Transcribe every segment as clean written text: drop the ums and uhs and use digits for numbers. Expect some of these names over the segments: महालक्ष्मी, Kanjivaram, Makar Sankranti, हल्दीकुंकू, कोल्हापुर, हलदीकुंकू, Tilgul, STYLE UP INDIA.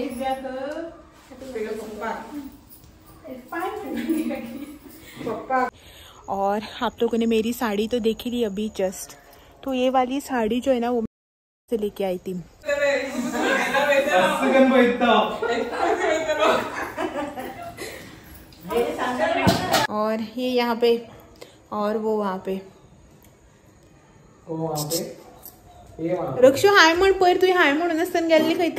Is that the Papa? और आप लोगों ने मेरी साड़ी तो देखी थी अभी जस्ट, तो ये वाली साड़ी जो है ना वो से लेके आई थी। और ये यहाँ पे और वो वहाँ पे रक्षु हाय म्हण पर तू हाय म्हणून असताना गेली काय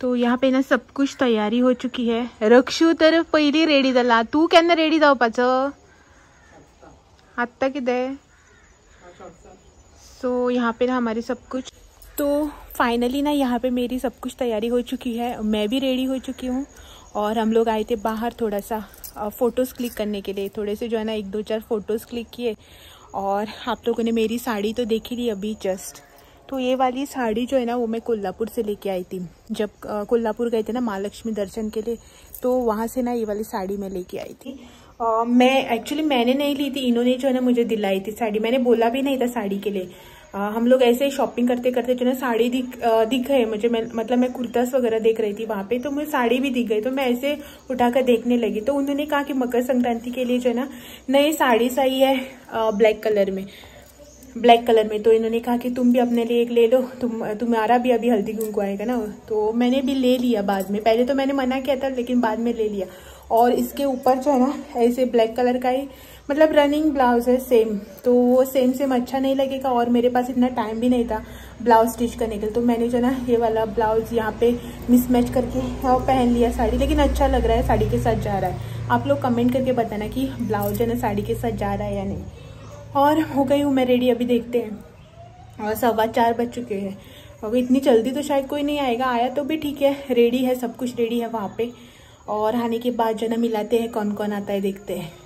तू यहाँ पे ना सब कुछ तैयारी हो चुकी है। रक्षू तर पहिली रेडी झाला, तू केन्ना रेडी जावपाचं आत्ता कितें। सो यहाँ पे ना हमारी सब कुछ, तो फाइनली ना यहाँ पे मेरी सब कुछ तैयारी हो चुकी है, मैं भी रेडी हो चुकी हूँ। और हम लोग आए थे बाहर थोड़ा सा फ़ोटोज़ क्लिक करने के लिए, थोड़े से जो है ना 1-2-4 फ़ोटोज़ क्लिक किए। और आप लोगों ने मेरी साड़ी तो देखी थी अभी जस्ट, तो ये वाली साड़ी जो है ना वो मैं कोल्हापुर से लेके आई थी। जब कोल्हापुर गए थे ना महालक्ष्मी दर्शन के लिए, तो वहाँ से ना ये वाली साड़ी मैं लेके आई थी। मैंने नहीं ली थी, इन्होंने जो है ना मुझे दिलाई थी साड़ी। मैंने बोला भी नहीं था साड़ी के लिए। हम लोग ऐसे ही शॉपिंग करते करते जो ना साड़ी दिख गए मुझे। मैं कुर्तास वगैरह देख रही थी वहाँ पे, तो मुझे साड़ी भी दिख गई, तो मैं ऐसे उठाकर देखने लगी। तो उन्होंने कहा कि मकर संक्रांति के लिए जो है ना नई साड़ी सही है ब्लैक कलर में। तो इन्होंने कहा कि तुम भी अपने लिए एक ले लो, तुम्हारा भी अभी हल्दीकुंकू आएगा ना। तो मैंने भी ले लिया बाद में, पहले तो मैंने मना किया था लेकिन बाद में ले लिया। और इसके ऊपर जो है ना ऐसे ब्लैक कलर का ही रनिंग ब्लाउज है सेम, तो वो सेम अच्छा नहीं लगेगा। और मेरे पास इतना टाइम भी नहीं था ब्लाउज स्टिच करने के लिए, तो मैंने जो ना ये वाला ब्लाउज यहाँ पे मिसमैच करके पहन लिया साड़ी। लेकिन अच्छा लग रहा है, साड़ी के साथ जा रहा है। आप लोग कमेंट करके बताना कि ब्लाउज है ना साड़ी के साथ जा रहा है या नहीं। और हो गई हूँ मैं रेडी, अभी देखते हैं। और 4:15 बज चुके हैं, अभी इतनी जल्दी तो शायद कोई नहीं आएगा। आया तो भी ठीक है, रेडी है, सब कुछ रेडी है वहाँ पे। और आने के बाद जो ना मिलाते हैं, कौन कौन आता है देखते हैं।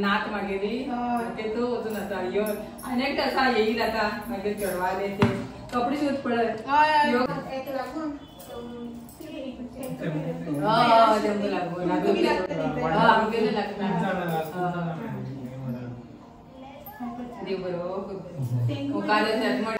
नात मागेली ते तो अजून आता यो अनेक आता येईल आता मागे चढवाले ते कपडे शिवत पडत यो एक लागून हा जम लागून आमगेले लागणार देव बरोबर कोकाले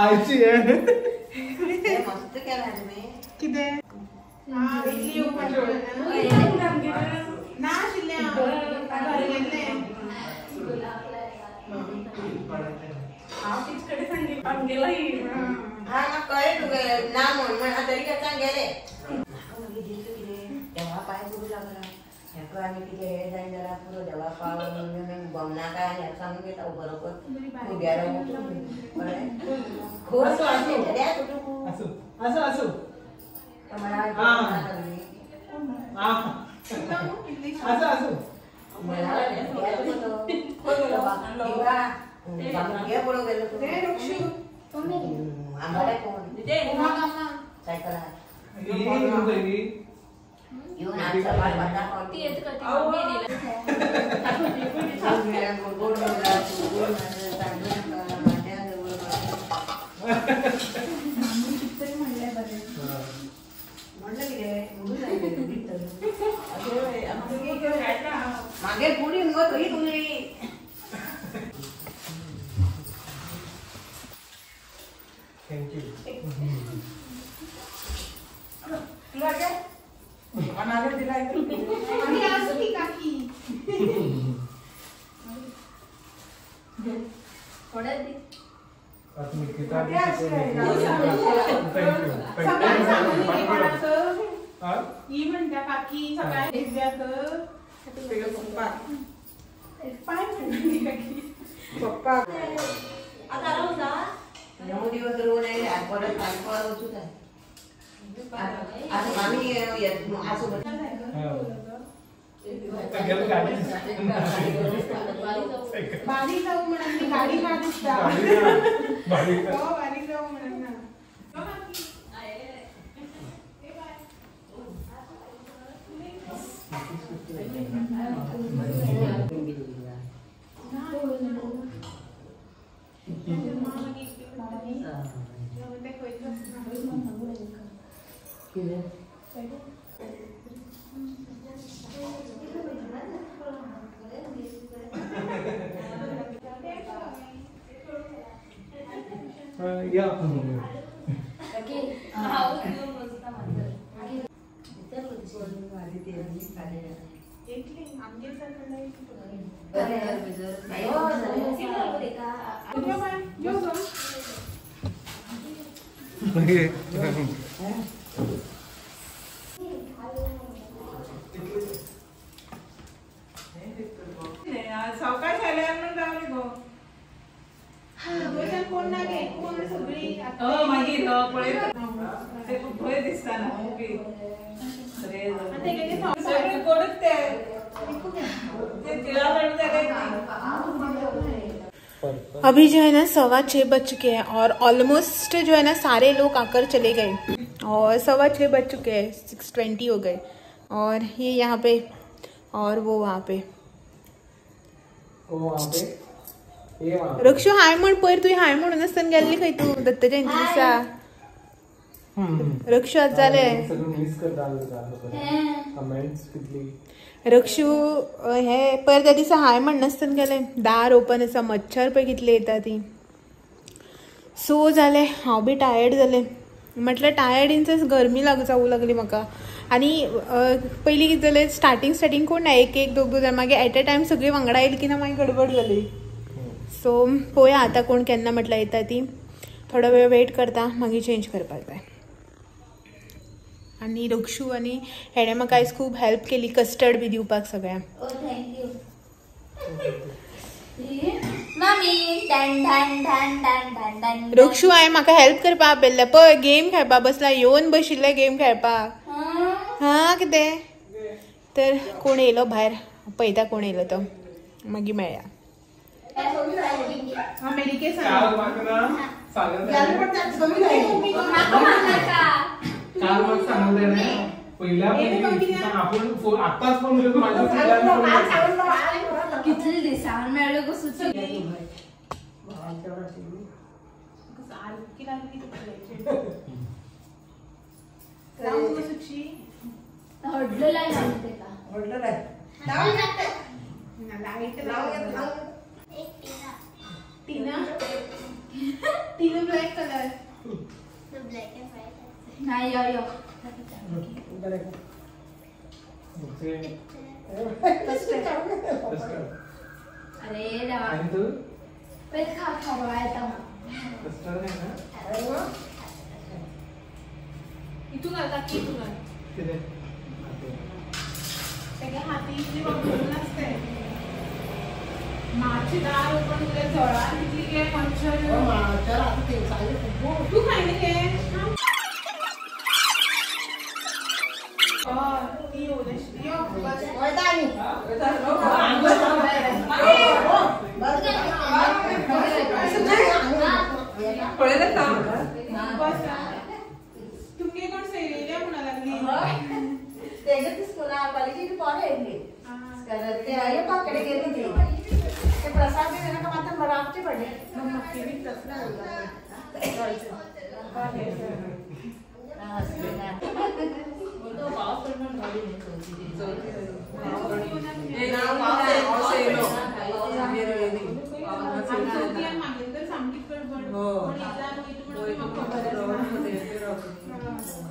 आईची आहे मस्त केला रे मी किदे हा इडली उपमा सायकल यो ना सब बता होती है तो करती मम्मी ने ला मेरा गोल लगा तो गोल में तांडा माटे गोल मम्मी कितने म्हणले बरे म्हणले की रे बोलू नाही भीतर अरे आपण काय करायला मागे पुरी मग तोही तुम्ही थैंक यू तुला काय अनागर दिला है अभी आंसू की काकी थोड़ा दी अपनी किताब में ये म्हणता काकी सगळा एक व्याक सगळा पप्पा एक पाय म्हणते काकी पप्पा आता राहूदा नऊ दिवस रोज आहे आठवड्यात पाच वार होत आहे Thank you. अभी जो है ना 6:15 बज चुके हैं और ऑलमोस्ट जो है ना सारे लोग आकर चले गए और 6:15 बज चुके हैं 6:20 हो गए और ये यहाँ पे और वो वहाँ पे रक्षू हाय म्हण पर तू हाय म्हणून असताना गेली काय तू दत्त जयंती दिसा रक्षू आज झाले रक्षू हे पर त्या दिसा हाय म्हण नसताना गेले दार ओपन असा मच्छर पे कितले येतात ती सो झाले हांव बी टायर्ड झाले म्हटलं टायर्ड इनच गर्मी लागू जाऊ लागली म्हाका आणि पहिली कित झाले स्टार्टिंग कोण ना एक एक दोग दोग मागे ॲट अ टाइम सगळी वांगडा येईल की ना मागीर गडबड जाली सो पोया आता कोण केन्ना म्हटलं येता ती थोड़ा वेळ वेट करता मागीर चेंज करपाक जाय आणि रक्षू आणि हेणे म्हाका आयज खूब हेल्प केली कस्टर्ड बी दिवपाक सगळ्यांक ओ thank you mummy done done done done done done Rakshu आय म्हाका हेल्प करपा आपेल्ले पळय गेम खेळपा बसला येवन बशिल्ले गेम खेळपाक हां कितें तर कोण येयलो भायर पळयता कोण येयलो तो मागीर मेळया अमेरिके सागर माकना सागर यार पण त्यात कमी नाही माका माका काल मग सांगले ना पहिला पण आपण आताच पण बोलतो माझ्या सांगलो किती दिसावर मेळलो को सुचले बाळाच्या टीमी कस आरकी लागली तर राऊंड सुची हडलं लाय म्हणते का हडलं लाय लाव ना लाईट लाव टीना टीना ब्लैक कलर तो ब्लैक एंड व्हाइट ना यो यो अरे दवा तू पहले खा खा बताता हूं कस्टर्ड है ना अरे वो इतना का की तू ना तेरे तेगे हाती इतली वापरून असते माची दार ओपन तुले जळान कितली गे पंचर माचा आता ते साले खूप तू खायने के आ ती उदेश यो बस ओय दानी ओय दानो आंग बाय ओ बस का पळे रे का बस तुमके कोण सेरीया म्हणा लागली तेजत स्कूला कॉलेज की पढ़े ले करते आए पकड़े गए थे के प्रसाद देने का मतलब मराठ के पढ़े मम्मी के भी प्रश्न वो तो पास करना थोड़ी नहीं सोचती ये ना पास से लो मेरे नहीं हम सोचती हम मांगे तो सामने पर बड़ और एग्जाम की तो मम्मी को देते रहो तो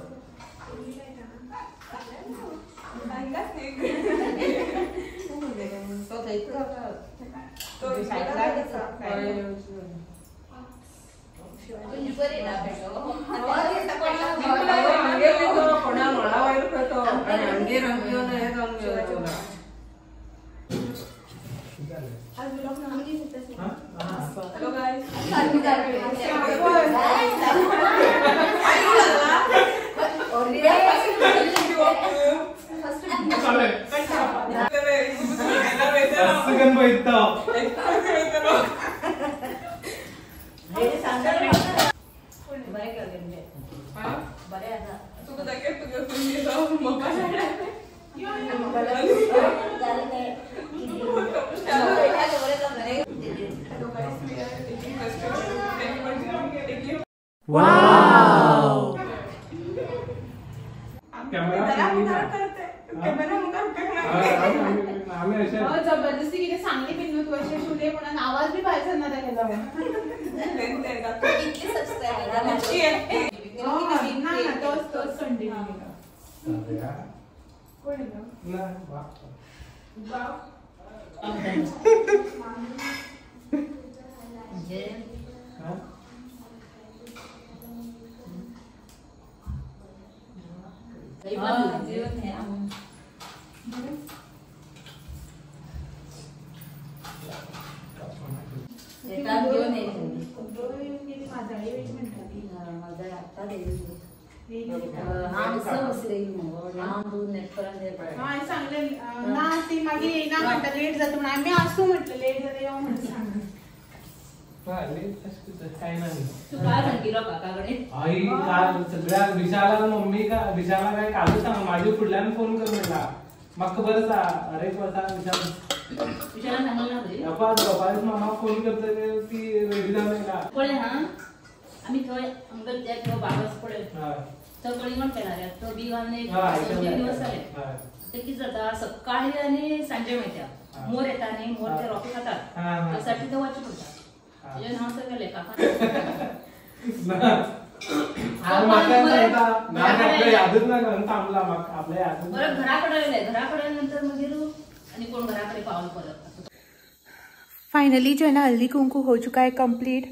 फाइनली जो है ना हल्दीकुंकू हो चुका है कंप्लीट।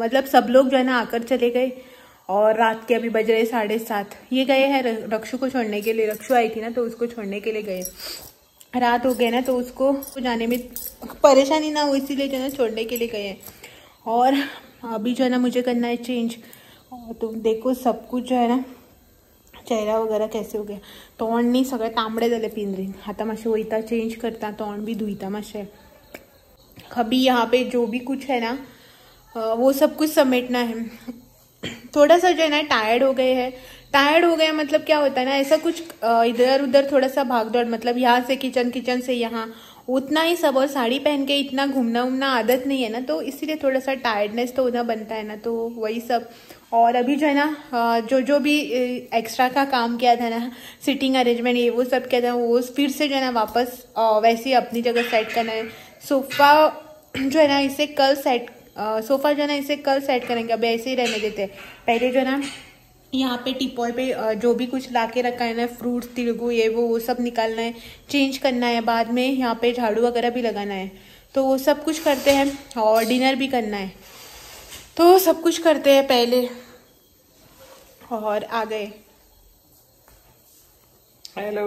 मतलब सब लोग जो है ना आकर चले गए और रात के अभी बज रहे 7:30। ये गए हैं रक्षु को छोड़ने के लिए, रक्षु आई थी ना तो उसको छोड़ने के लिए गए। रात हो गए ना तो उसको जाने में परेशानी ना हो इसीलिए जो है ना छोड़ने के लिए गए हैं। और अभी जो है ना मुझे करना है चेंज। तो देखो सब कुछ जो है ना चेहरा वगैरह कैसे हो गया, तोंडनी सगळे तांबडे झाले पिंजरीन। आता माशे वयता चेंज करता, तोंड भी धुईता माशे। अभी यहाँ पे जो भी कुछ है ना वो सब कुछ समेटना है। थोड़ा सा जो है ना टायर्ड हो गए हैं। टायर्ड हो गए मतलब क्या होता है ना, ऐसा कुछ इधर उधर थोड़ा सा भाग दौड़, मतलब यहाँ से किचन, किचन से यहाँ, उतना ही सब। और साड़ी पहन के इतना घूमना उमना आदत नहीं है ना, तो इसीलिए थोड़ा सा टायर्डनेस तो होना बनता है ना, तो वही सब। और अभी जो है ना जो जो भी एक्स्ट्रा का काम किया था ना, सिटिंग अरेंजमेंट ये वो सब किया था, वो फिर से जो है ना वापस वैसे ही अपनी जगह सेट करना है। सोफ़ा जो है ना इसे कल सेट, सोफ़ा जो है ना इसे कल सेट करेंगे, अभी ऐसे ही रहने देते हैं। पहले जो है ना यहाँ पे टिपॉय पे जो भी कुछ लाके रखा है ना, फ्रूट्स, तिलगू ये वो सब निकालना है, चेंज करना है, बाद में यहाँ पे झाड़ू वगैरह भी लगाना है, तो वो सब कुछ करते हैं। और डिनर भी करना है, तो सब कुछ करते हैं पहले। और आ गए हॅलो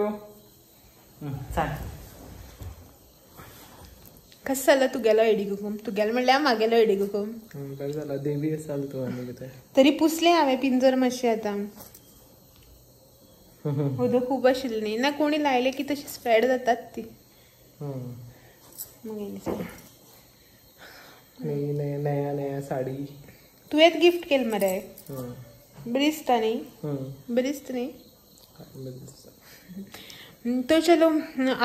कस झालं तू गेला एडी कुकूम तू गेला म्हणल्या मागेलो एडी कुकूम काय झालं देवी असाल तू आणि किते तरी पुसले आम्ही पिंजर मशी आता उदो खूप शिलनी ना कोणी लायले की तशी स्प्रेड जातात ती मग नाही नाही नया नया साडी तू एक गिफ्ट केल मरे ब्रिस्ट नाही ब्रिस्ट नाही। तो चलो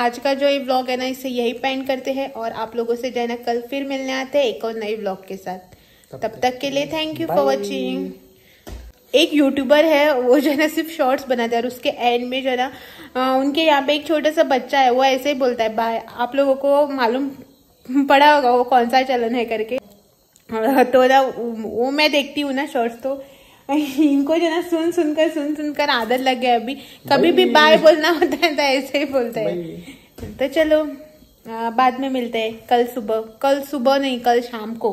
आज का जो ये व्लॉग है ना इसे यही पेंड करते हैं और आप लोगों से जो है ना कल फिर मिलने आते हैं एक और नए व्लॉग के साथ। तब तक के लिए थैंक यू फॉर वॉचिंग। एक यूट्यूबर है वो जो है ना सिर्फ शॉर्ट्स बनाता है और उसके एंड में जो है ना उनके यहाँ पे एक छोटा सा बच्चा है वो ऐसे ही बोलता है बाय। आप लोगों को मालूम पड़ा होगा वो कौन सा चलन है करके। तो ना वो मैं देखती हूँ ना शॉर्ट्स तो इनको जो ना सुन सुनकर आदत लग गया। अभी कभी भी बाय बोलना होता है तो ऐसे ही बोलते हैं। तो चलो बाद में मिलते हैं कल शाम को।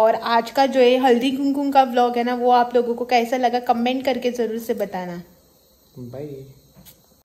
और आज का जो ये हल्दी कुंकुम का व्लॉग है ना वो आप लोगों को कैसा लगा कमेंट करके जरूर से बताना। बाय।